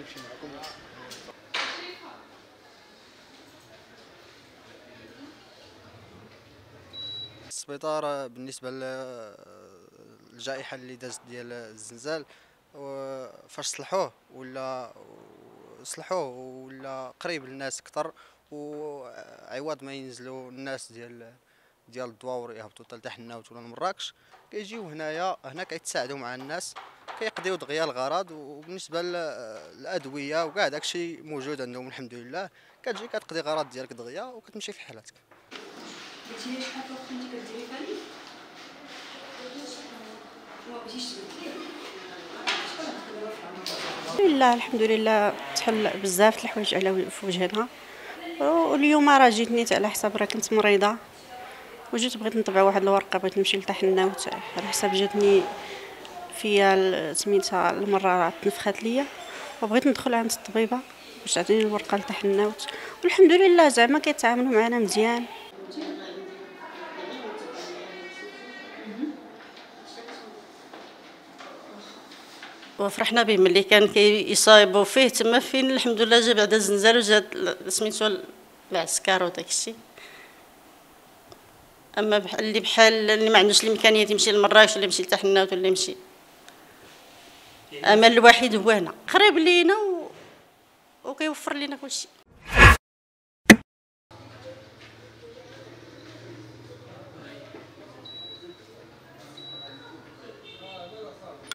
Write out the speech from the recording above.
نمشي معكم. السبيطار بالنسبه للجائحه اللي دازت ديال الزلزال، فاش صلحوه ولا قريب للناس اكثر، وعوض ما ينزلوا الناس ديال الدواور يهبطوا حتى لتحناوت ولا لمراكش، كيجيو هنا كيتساعدوا مع الناس، كيقضيو دغيا الغرض. وبالنسبه للادويه وكاع داكشي موجود عندهم الحمد لله، كتجي كتقضي غرض ديالك دغيا وكتمشي في حالاتك. كتجي شحال في الوقت اللي كديري فالي وما بغيتيش تبدلي. لا الحمد لله تحل بزاف الحوايج على في وجهنا. واليوم راه جيتني على حساب راه كنت مريضه، وجيت بغيت نطبع واحد الورقه، بغيت نمشي لتحناوت على حساب جاتني فيا سميتها المره تنفخات ليا، وبغيت ندخل عند الطبيبه باش تعطيني الورقه لتحناوت. والحمد لله زعما كيتعاملوا معنا مزيان. وفرحنا به ملي كان كيصايبوا فيه تما فين الحمد لله جا بعد الزلزال وجا سميتو العسكر وداكشي. اما بحال اللي ما عندوش الامكانيات يمشي لمراكش ولا يمشي لتحناوت ولا يمشي، امل الوحيد هو هنا قريب لينا وكيوفر لينا كلشي.